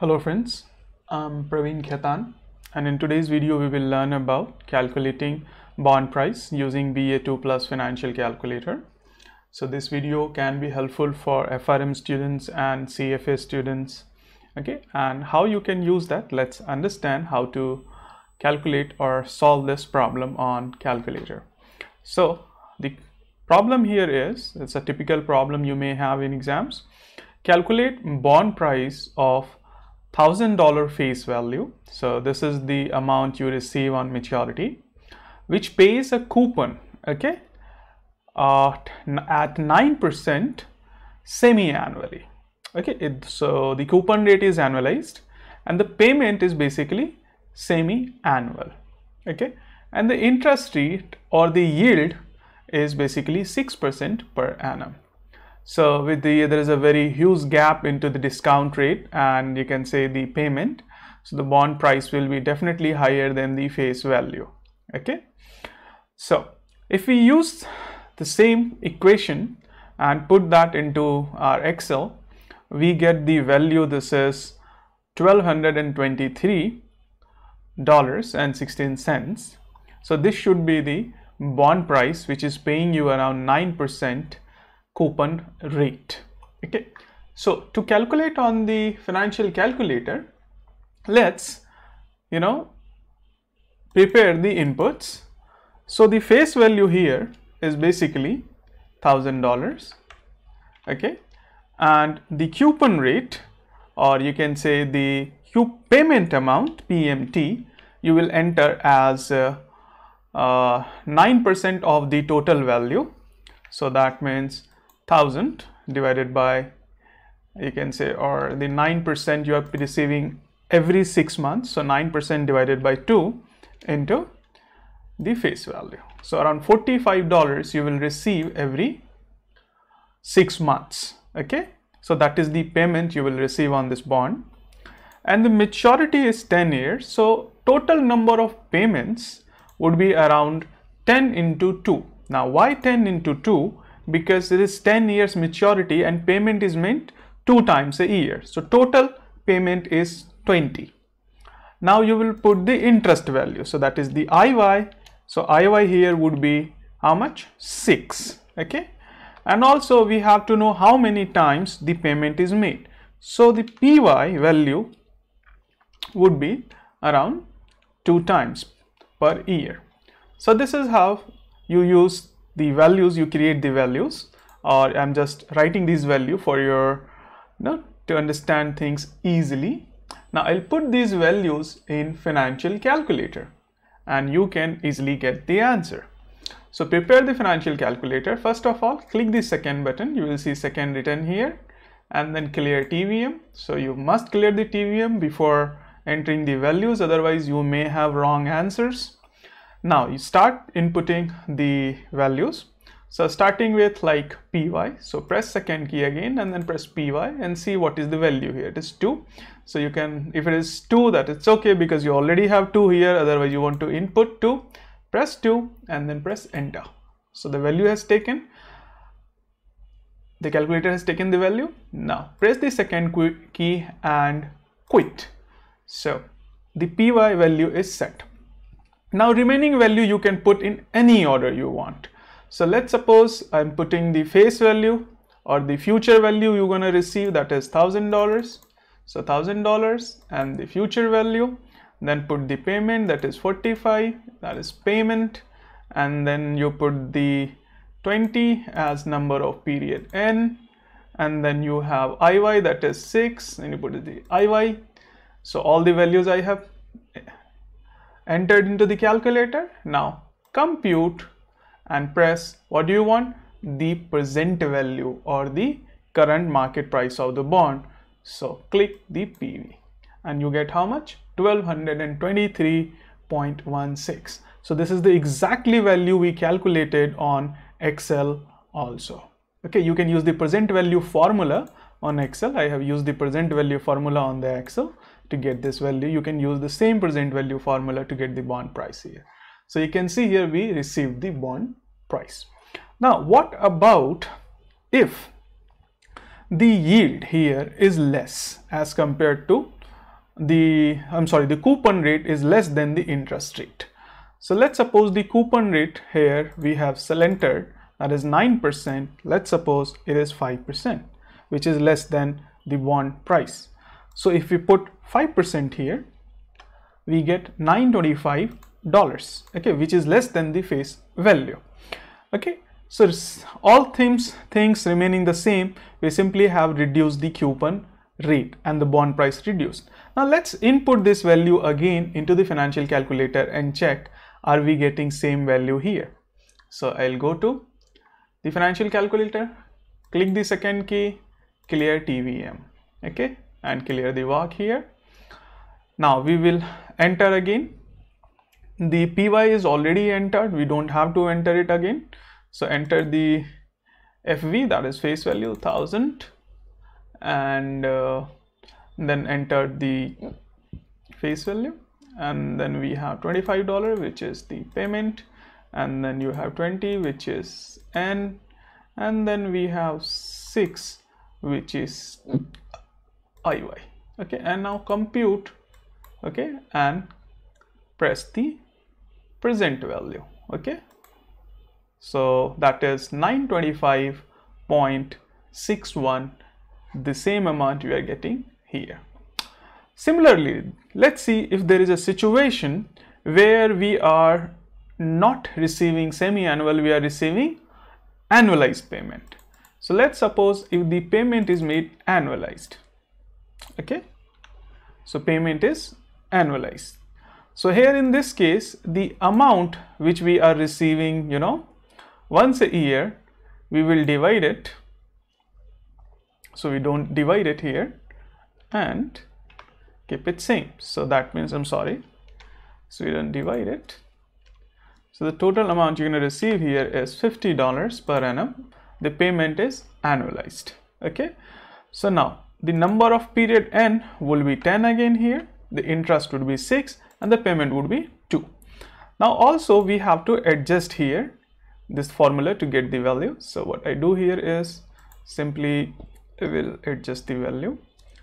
Hello friends, I'm Pravin Khetan, and in today's video we will learn about calculating bond price using BA II Plus financial calculator. So this video can be helpful for FRM students and CFA students. Okay, and how you can use that, let's understand how to calculate or solve this problem on calculator. So the problem here is, it's a typical problem you may have in exams. Calculate bond price of $1,000 face value, so this is the amount you receive on maturity, which pays a coupon, okay, at 9% semi-annually, okay. So the coupon rate is annualized and the payment is basically semi-annual, okay, and the interest rate or the yield is basically 6% per annum. So with there is a very huge gap into the discount rate and you can say the payment. So the bond price will be definitely higher than the face value. Okay. So if we use the same equation and put that into our Excel, we get the value. This is $1,223.16. So this should be the bond price, which is paying you around 9% coupon rate. Okay, so to calculate on the financial calculator, let's prepare the inputs. So the face value here is basically $1,000, okay, and the coupon rate, or you can say the payment amount, PMT, you will enter as 9% of the total value. So that means 1,000 divided by, you can say, or the 9% you are receiving every 6 months. So 9% divided by 2 into the face value. So around $45 you will receive every 6 months. Okay. So that is the payment you will receive on this bond. And the maturity is 10 years. So total number of payments would be around 10 into 2. Now why 10 into 2? Because it is 10 years maturity and payment is meant 2 times a year. So total payment is 20. Now you will put the interest value. So that is the IY. So IY here would be how much? 6. Okay. And also we have to know how many times the payment is made. So the PY value would be around 2 times per year. So this is how you use the values, you create the values, or I'm just writing these value for your to understand things easily. Now I'll put these values in financial calculator and you can easily get the answer. So prepare the financial calculator. First of all, click the second button. You will see second written here, and then clear TVM. So you must clear the TVM before entering the values, otherwise you may have wrong answers. Now you start inputting the values. So starting with like PY, so press second key again and then press PY and see what is the value here. It is 2. So you can, if it is 2, that it's okay because you already have 2 here, otherwise you want to input 2, press 2 and then press enter. So the value has taken, the calculator has taken the value. Now press the second key and quit. So the PY value is set. Now remaining value you can put in any order you want. So let's suppose I'm putting the face value or the future value you're going to receive, that is $1,000. So $1,000 and the future value, then put the payment, that is 45, that is payment, and then you put the 20 as number of period N, and then you have IY, that is 6, and you put the IY. So all the values I have entered into the calculator. Now compute and press, what do you want? The present value or the current market price of the bond. So click the PV and you get how much? $1,223.16. So this is the exactly value we calculated on Excel also. Okay, you can use the present value formula on Excel. I have used the present value formula on the Excel to get this value. You can use the same present value formula to get the bond price here. So you can see here we received the bond price. Now what about if the yield here is less as compared to the coupon rate is less than the interest rate. So let's suppose the coupon rate here we have selected, that is 9%. Let's suppose it is 5%, which is less than the bond price. So if we put 5% here, we get $925, okay, which is less than the face value. Okay, so all things remaining the same, we simply have reduced the coupon rate and the bond price reduced. Now let's input this value again into the financial calculator and check, are we getting same value here? So I'll go to the financial calculator, click the second key, clear TVM, okay, and clear the work here. Now we will enter again. The PY is already entered, we don't have to enter it again. So enter the FV, that is face value, 1000, and then enter the face value, and then we have $25, which is the payment, and then you have 20, which is N, and then we have 6, which is IY. Okay, and now compute, okay, and press the present value. Okay, so that is 925.61, the same amount we are getting here. Similarly, let's see if there is a situation where we are not receiving semi-annual, we are receiving annualized payment. So let's suppose if the payment is made annualized, okay, so payment is annualized. So here in this case, the amount which we are receiving, you know, once a year, we will divide it. So we don't divide it here and keep it same. So that means, I'm sorry, so we don't divide it. So the total amount you're going to receive here is $50 per annum. The payment is annualized. Okay, so now the number of period N will be 10 again here, the interest would be 6, and the payment would be 2. Now also we have to adjust here this formula to get the value. So what I do here is simply will adjust the value.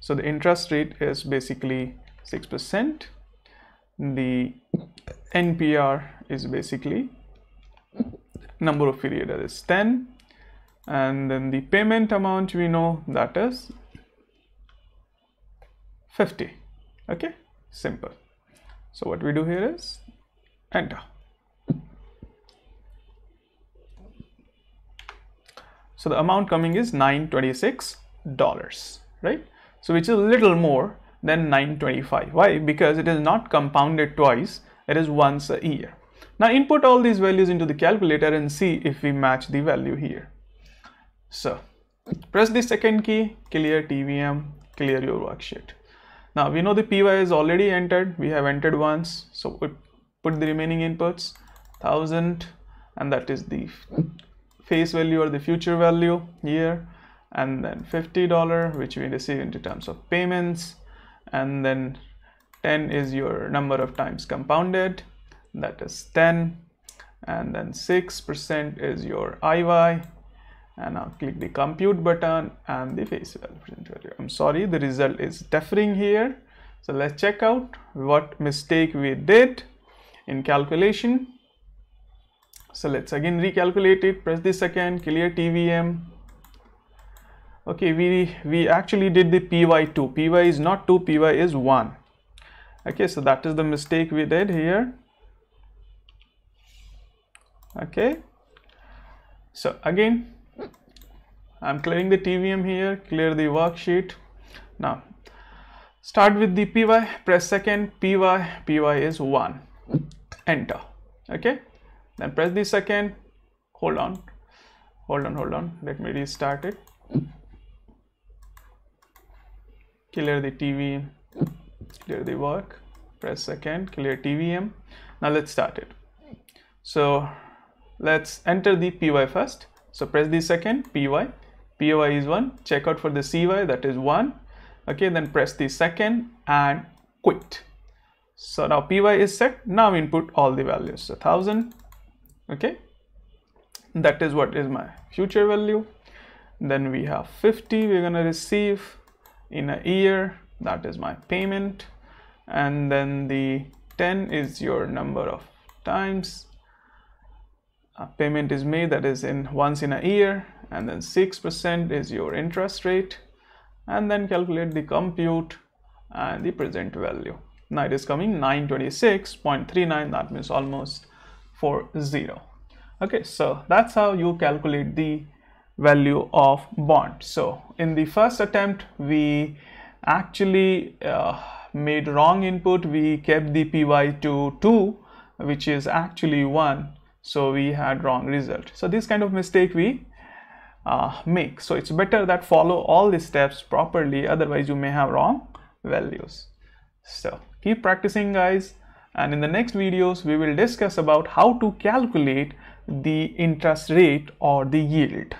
So the interest rate is basically 6%, the NPR is basically number of period, that is 10, and then the payment amount we know, that is 50. Okay, simple. So what we do here is enter. So the amount coming is $926, right? So which is a little more than 925. Why? Because it is not compounded twice, it is once a year. Now input all these values into the calculator and see if we match the value here. So press the second key, clear TVM, clear your worksheet. Now we know the PY is already entered, we have entered once, so we put the remaining inputs, 1000, and that is the face value or the future value here, and then $50 which we receive into terms of payments, and then 10 is your number of times compounded, that is 10, and then 6% is your IY. And now click the compute button and the face value. I'm sorry, the result is differing here. So let's check out what mistake we did in calculation. So let's again recalculate it. Press the second, clear TVM. Okay, we actually did the PY2. PY is not 2, PY is 1. Okay, so that is the mistake we did here. Okay, so again, I'm clearing the TVM here, clear the worksheet. Now start with the PY, press second, PY is 1, enter. Okay, then press the second, hold on, let me restart it, clear the TVM, clear the work, press second, clear TVM. Now let's start it. So let's enter the PY first. So press the second, PY is 1, check out for the CY, that is 1. Okay, then press the second and quit. So now PY is set. Now input all the values. So 1000, okay, that is what is my future value. Then we have 50 we're gonna receive in a year, that is my payment. and then the 10 is your number of times a payment is made, that is in once in a year, and then 6% is your interest rate, and then calculate the compute and the present value. Now it is coming 926.39, that means almost 40. Okay, so that's how you calculate the value of bond. So in the first attempt we actually made wrong input. We kept the py to 2, which is actually 1, so we had wrong result. So this kind of mistake we make. So it's better that follow all the steps properly, otherwise you may have wrong values. So keep practicing, guys, and in the next videos we will discuss about how to calculate the interest rate or the yield.